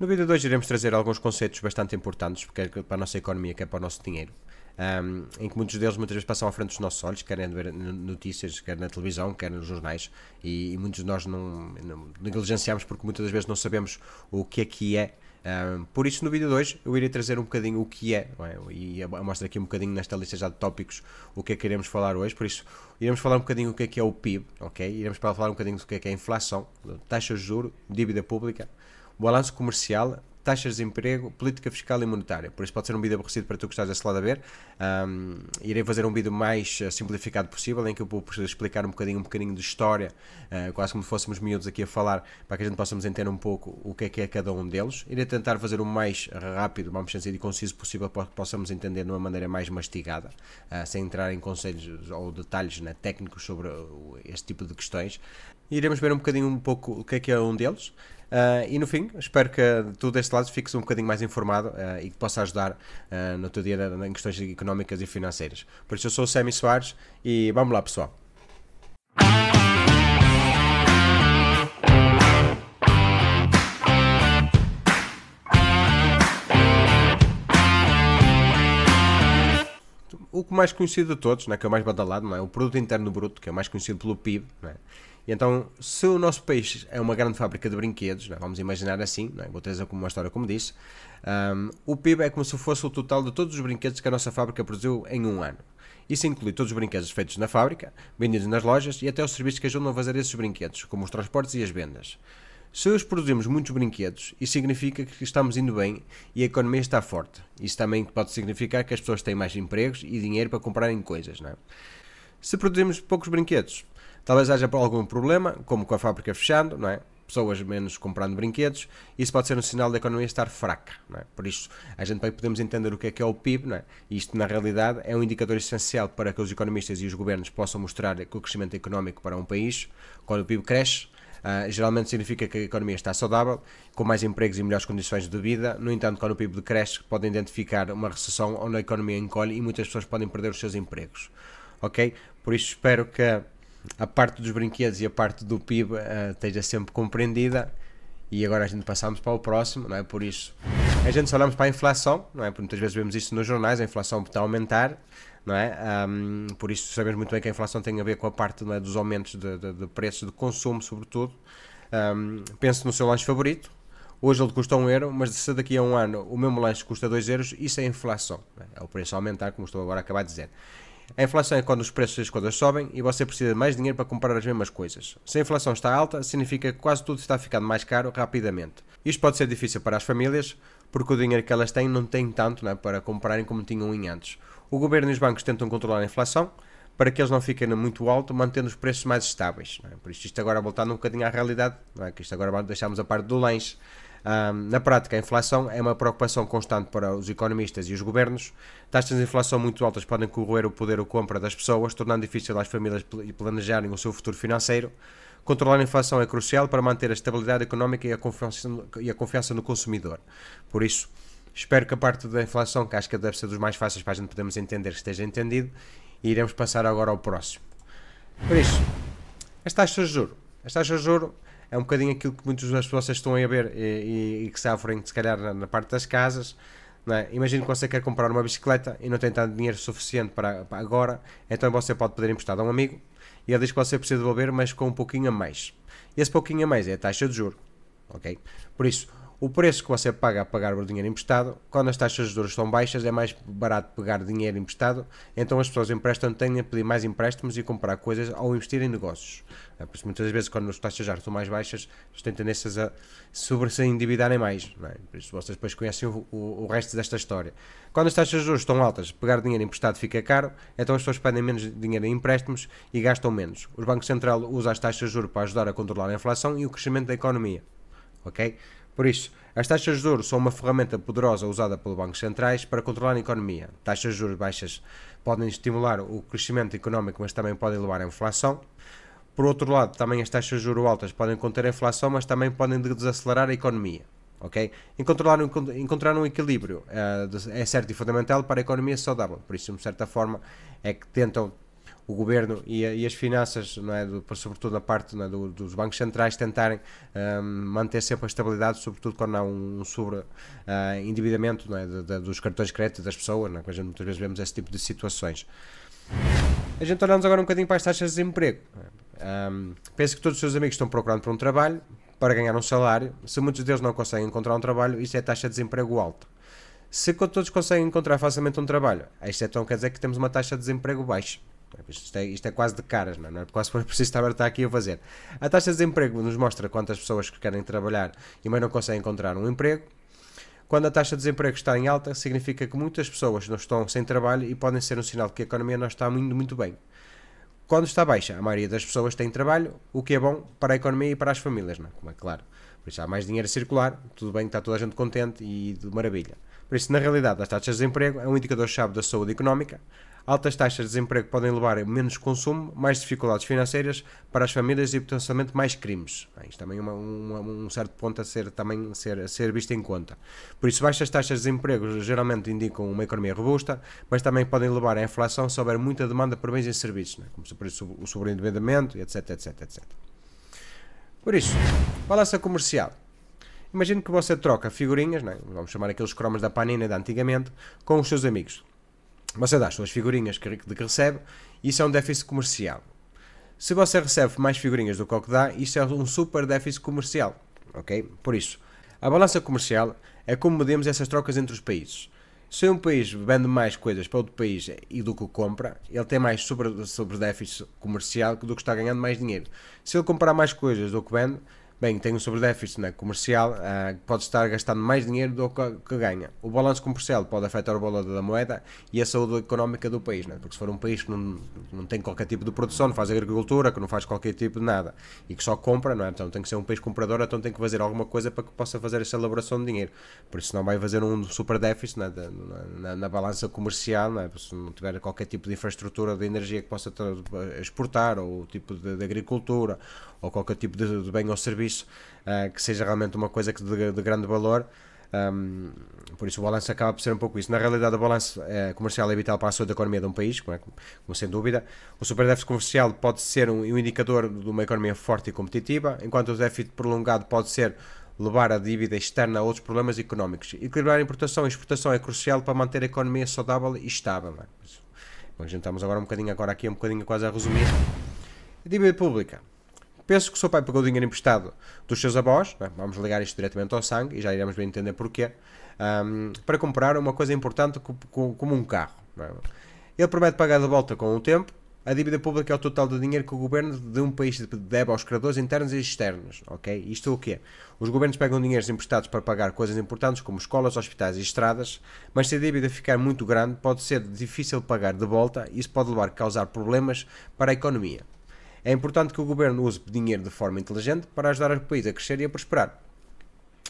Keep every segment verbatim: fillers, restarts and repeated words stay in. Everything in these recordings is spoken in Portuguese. No vídeo de hoje iremos trazer alguns conceitos bastante importantes, quer para a nossa economia, quer para o nosso dinheiro, um, em que muitos deles muitas vezes passam à frente dos nossos olhos, quer em notícias, quer na televisão, quer nos jornais, e, e muitos de nós não, não negligenciamos porque muitas das vezes não sabemos o que é que é. Um, por isso, no vídeo de hoje eu irei trazer um bocadinho o que é, não é? E mostro aqui um bocadinho nesta lista já de tópicos o que é que iremos falar hoje. Por isso, iremos falar um bocadinho o que é que é o P I B, ok? Iremos falar um bocadinho do que é que é a inflação, taxas de juros, dívida pública, balanço comercial, taxas de emprego, política fiscal e monetária. Por isso pode ser um vídeo aborrecido para tu que estás desse lado a ver. Um, irei fazer um vídeo mais uh, simplificado possível, em que eu vou explicar um bocadinho, um bocadinho de história, uh, quase como se fôssemos miúdos aqui a falar, para que a gente possamos entender um pouco o que é que é cada um deles. Irei tentar fazer o mais rápido, vamos dizer, e conciso possível, para que possamos entender de uma maneira mais mastigada, uh, sem entrar em conselhos ou detalhes, né, técnicos sobre uh, este tipo de questões. Iremos ver um bocadinho um pouco o que é que é um deles. Uh, e no fim, espero que tu deste lado fiques um bocadinho mais informado uh, e que possa ajudar uh, no teu dia em questões económicas e financeiras. Por isso, eu sou o Cemy Soares e vamos lá, pessoal. O mais conhecido de todos, né, que é o mais badalado, não é? O produto interno bruto, que é o mais conhecido pelo P I B, não é? E então, se o nosso país é uma grande fábrica de brinquedos, não é? Vamos imaginar assim, não é? Vou trazer como uma história como disse, um, o P I B é como se fosse o total de todos os brinquedos que a nossa fábrica produziu em um ano. Isso inclui todos os brinquedos feitos na fábrica, vendidos nas lojas e até os serviços que ajudam a fazer esses brinquedos, como os transportes e as vendas. Se hoje produzimos muitos brinquedos, isso significa que estamos indo bem e a economia está forte. Isso também pode significar que as pessoas têm mais empregos e dinheiro para comprarem coisas, não é? Se produzimos poucos brinquedos, talvez haja algum problema, como com a fábrica fechando, não é? Pessoas menos comprando brinquedos, isso pode ser um sinal da economia estar fraca, não é? Por isso, a gente bem podemos entender o que é que é o P I B, não é? E isto, na realidade, é um indicador essencial para que os economistas e os governos possam mostrar que o crescimento económico para um país, quando o P I B cresce, Uh, geralmente significa que a economia está saudável, com mais empregos e melhores condições de vida. No entanto, quando o P I B decresce, podem identificar uma recessão onde a economia encolhe e muitas pessoas podem perder os seus empregos, ok? Por isso espero que a parte dos brinquedos e a parte do P I B uh, esteja sempre compreendida. E agora a gente passamos para o próximo, não é? Por isso, a gente só olhamos para a inflação, não é? Porque muitas vezes vemos isso nos jornais, a inflação está a aumentar, não é? Um, por isso sabemos muito bem que a inflação tem a ver com a parte, não é, dos aumentos de, de, de preços de consumo, sobretudo. Um, pense no seu lanche favorito. Hoje ele custa um euro, mas se daqui a um ano o mesmo lanche custa dois euros, isso é inflação, não é? É o preço a aumentar, como estou agora a acabar de dizer. A inflação é quando os preços das coisas sobem e você precisa de mais dinheiro para comprar as mesmas coisas. Se a inflação está alta, significa que quase tudo está ficando mais caro rapidamente. Isto pode ser difícil para as famílias, porque o dinheiro que elas têm não tem tanto, não é, para comprarem como tinham em antes. O governo e os bancos tentam controlar a inflação para que eles não fiquem muito alto, mantendo os preços mais estáveis, não é? Por isto, isto agora voltando um bocadinho à realidade, não é? Que isto agora deixamos a parte do lanche. Um, na prática, a inflação é uma preocupação constante para os economistas e os governos. Taxas de inflação muito altas podem corroer o poder de compra das pessoas, tornando difícil às famílias planejarem o seu futuro financeiro. Controlar a inflação é crucial para manter a estabilidade económica e a confiança no, e a confiança no consumidor. Por isso, espero que a parte da inflação, que acho que deve ser dos mais fáceis para a gente podermos entender, esteja entendido, e iremos passar agora ao próximo. Por isso, as taxas de juros. As taxas de juros é um bocadinho aquilo que muitas das pessoas estão a ver e, e, e que sofrem, se calhar, na, na parte das casas, não é? Imagino que você quer comprar uma bicicleta e não tem tanto dinheiro suficiente para, para agora, então você pode pedir emprestado a um amigo e ele diz que você precisa devolver, mas com um pouquinho a mais. Esse pouquinho a mais é a taxa de juros, ok? Por isso, o preço que você paga a pagar o dinheiro emprestado, quando as taxas de juros são baixas, é mais barato pegar dinheiro emprestado, então as pessoas emprestam, têm a pedir mais empréstimos e comprar coisas ao investir em negócios. É, por isso, muitas vezes, quando as taxas de juros são mais baixas, eles têm tendências a sobre se endividarem mais, não é? Por isso, vocês depois conhecem o, o, o resto desta história. Quando as taxas de juros estão altas, pegar dinheiro emprestado fica caro, então as pessoas pedem menos dinheiro em empréstimos e gastam menos. O Banco Central usa as taxas de juros para ajudar a controlar a inflação e o crescimento da economia, ok? Por isso, as taxas de juros são uma ferramenta poderosa usada pelos bancos centrais para controlar a economia. Taxas de juros baixas podem estimular o crescimento económico, mas também podem levar à inflação. Por outro lado, também as taxas de juros altas podem conter a inflação, mas também podem desacelerar a economia, ok? Encontrar um, encontrar um equilíbrio uh, é certo e fundamental para a economia saudável. Por isso, de certa forma, é que tentam o governo e, e as finanças, não é, do, sobretudo na parte não é, do, dos bancos centrais, tentarem um, manter sempre a estabilidade, sobretudo quando há um sobre uh, endividamento não é, de, de, dos cartões de crédito das pessoas, não é, que a gente muitas vezes vemos esse tipo de situações. A gente olhamos agora um bocadinho para as taxas de desemprego. Um, penso que todos os seus amigos estão procurando por um trabalho, para ganhar um salário. Se muitos deles não conseguem encontrar um trabalho, isto é taxa de desemprego alta. Se todos conseguem encontrar facilmente um trabalho, isto então quer dizer que temos uma taxa de desemprego baixa. Isto é, isto é quase de caras, não é? Não é quase preciso estar, estar aqui a fazer. A taxa de desemprego nos mostra quantas pessoas que querem trabalhar e mas não conseguem encontrar um emprego. Quando a taxa de desemprego está em alta, significa que muitas pessoas não estão sem trabalho e podem ser um sinal de que a economia não está indo muito bem. Quando está baixa, a maioria das pessoas tem trabalho, o que é bom para a economia e para as famílias, não é? Como é claro. Por isso há mais dinheiro a circular, tudo bem, está toda a gente contente e de maravilha. Por isso, na realidade, as taxas de desemprego é um indicador-chave da saúde económica. Altas taxas de desemprego podem levar a menos consumo, mais dificuldades financeiras para as famílias e potencialmente mais crimes. Bem, isto também é uma, uma, um certo ponto a ser, também, ser, a ser visto em conta. Por isso, baixas taxas de desemprego geralmente indicam uma economia robusta, mas também podem levar à inflação se houver muita demanda por bens e serviços, né? Como por isso, o sobreendividamento, etc, etc, etcétera. Por isso, balança comercial. Imagino que você troca figurinhas, né? Vamos chamar aqueles cromos da Panini de antigamente, com os seus amigos. Você dá as suas figurinhas que recebe, isso é um déficit comercial. Se você recebe mais figurinhas do que o que dá, isso é um super déficit comercial, ok? Por isso, a balança comercial é como medimos essas trocas entre os países. Se um país vende mais coisas para outro país e do que compra, ele tem mais sobre, sobre déficit comercial do que está ganhando mais dinheiro. Se ele comprar mais coisas do que vende, bem, tem um sobredéficit né, comercial, uh, pode estar gastando mais dinheiro do que, que ganha. O balanço comercial pode afetar o valor da moeda e a saúde económica do país, né? Porque se for um país que não, não tem qualquer tipo de produção, não faz agricultura, que não faz qualquer tipo de nada e que só compra, não é? Então tem que ser um país comprador, então tem que fazer alguma coisa para que possa fazer essa elaboração de dinheiro. Por isso não vai fazer um superdéficit né, na, na, na balança comercial, né? Se não tiver qualquer tipo de infraestrutura de energia que possa ter, exportar, ou tipo de, de agricultura, ou qualquer tipo de, de bem ou serviço, Uh, que seja realmente uma coisa que de, de grande valor, um, por isso o balanço acaba por ser um pouco isso. Na realidade, o balanço uh, comercial é vital para a saúde da economia de um país, como, é, como sem dúvida. O superdéficit comercial pode ser um, um indicador de uma economia forte e competitiva, enquanto o déficit prolongado pode ser levar a dívida externa a outros problemas económicos. Equilibrar a importação e exportação é crucial para manter a economia saudável e estável. Não é? Bom, a gente estamos agora um bocadinho agora aqui um bocadinho quase a resumir. A dívida pública. Penso que o seu pai pegou dinheiro emprestado dos seus avós, né? Vamos ligar isto diretamente ao sangue e já iremos bem entender porquê, um, para comprar uma coisa importante como um carro. Né? Ele promete pagar de volta com o tempo. A dívida pública é o total de dinheiro que o governo de um país deve aos credores internos e externos. Okay? Isto é o quê? Os governos pegam dinheiros emprestados para pagar coisas importantes como escolas, hospitais e estradas, mas se a dívida ficar muito grande pode ser difícil pagar de volta e isso pode levar a causar problemas para a economia. É importante que o governo use dinheiro de forma inteligente para ajudar o país a crescer e a prosperar.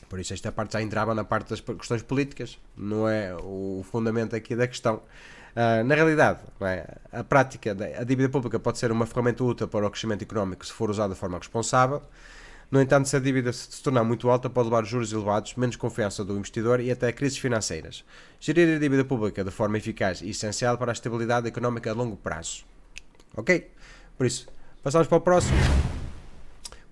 Por isso esta parte já entrava na parte das questões políticas, não é o fundamento aqui da questão. Uh, na realidade, não é? A prática da a dívida pública pode ser uma ferramenta útil para o crescimento económico se for usada de forma responsável. No entanto, se a dívida se tornar muito alta, pode levar a juros elevados, menos confiança do investidor e até crises financeiras. Gerir a dívida pública de forma eficaz é essencial para a estabilidade económica a longo prazo. Ok? Por isso... Passamos para o próximo.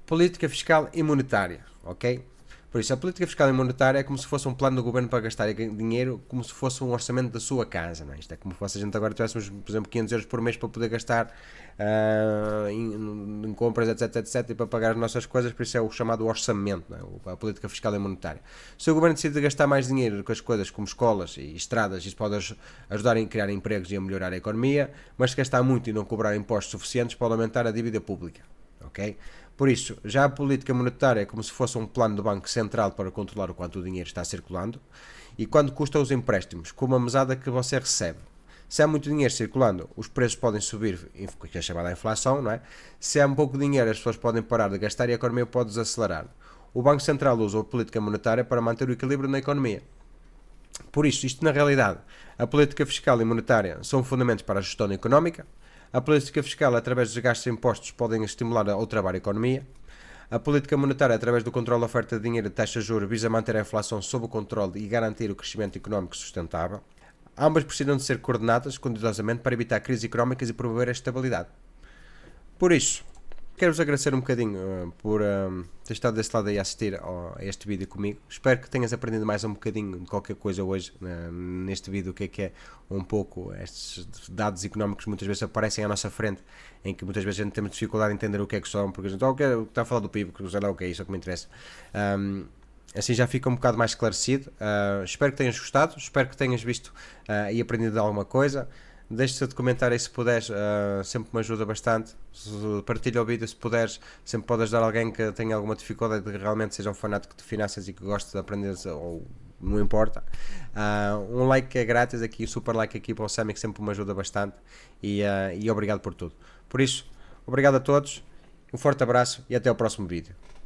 Política fiscal e monetária, ok? Por isso, a política fiscal e monetária é como se fosse um plano do governo para gastar dinheiro, como se fosse um orçamento da sua casa, não é? Isto é como se a gente agora tivéssemos, por exemplo, quinhentos euros por mês para poder gastar uh, em, em compras, etc, etcétera, e para pagar as nossas coisas, por isso é o chamado orçamento, não é? A política fiscal e monetária. Se o governo decide gastar mais dinheiro com as coisas como escolas e estradas, isso pode ajudar a criar empregos e a melhorar a economia, mas se gastar muito e não cobrar impostos suficientes, pode aumentar a dívida pública. Okay? Por isso, já a política monetária é como se fosse um plano do Banco Central para controlar o quanto o dinheiro está circulando e quanto custam os empréstimos, como a mesada que você recebe. Se há muito dinheiro circulando, os preços podem subir, que é chamada inflação, não é? Se há um pouco de dinheiro, as pessoas podem parar de gastar e a economia pode desacelerar. O Banco Central usa a política monetária para manter o equilíbrio na economia. Por isso, isto na realidade, a política fiscal e monetária são fundamentos para a gestão económica. A política fiscal, através dos gastos e impostos, podem estimular ou travar a economia. A política monetária, através do controle da oferta de dinheiro e taxa de juros, visa manter a inflação sob o controle e garantir o crescimento económico sustentável. Ambas precisam de ser coordenadas cuidadosamente para evitar crises económicas e promover a estabilidade. Por isso, quero-vos agradecer um bocadinho uh, por uh, ter estado desse lado aí a assistir a este vídeo comigo. Espero que tenhas aprendido mais um bocadinho de qualquer coisa hoje, uh, neste vídeo, o que é que é um pouco estes dados económicos que muitas vezes aparecem à nossa frente, em que muitas vezes a gente tem dificuldade em entender o que é que são, porque a gente oh, está a falar do P I B, que sei lá o que é isso, é o que me interessa. Um, Assim já fica um bocado mais esclarecido. Uh, espero que tenhas gostado, espero que tenhas visto uh, e aprendido alguma coisa. Deixa-te de comentar aí se puderes, uh, sempre me ajuda bastante. Partilha o vídeo se puderes, sempre pode ajudar alguém que tenha alguma dificuldade, que realmente seja um fanático de finanças e que goste de aprender, ou não importa. Uh, um like é grátis aqui, um super like aqui para o Cemy, que sempre me ajuda bastante. E, uh, e obrigado por tudo. Por isso, obrigado a todos, um forte abraço e até ao próximo vídeo.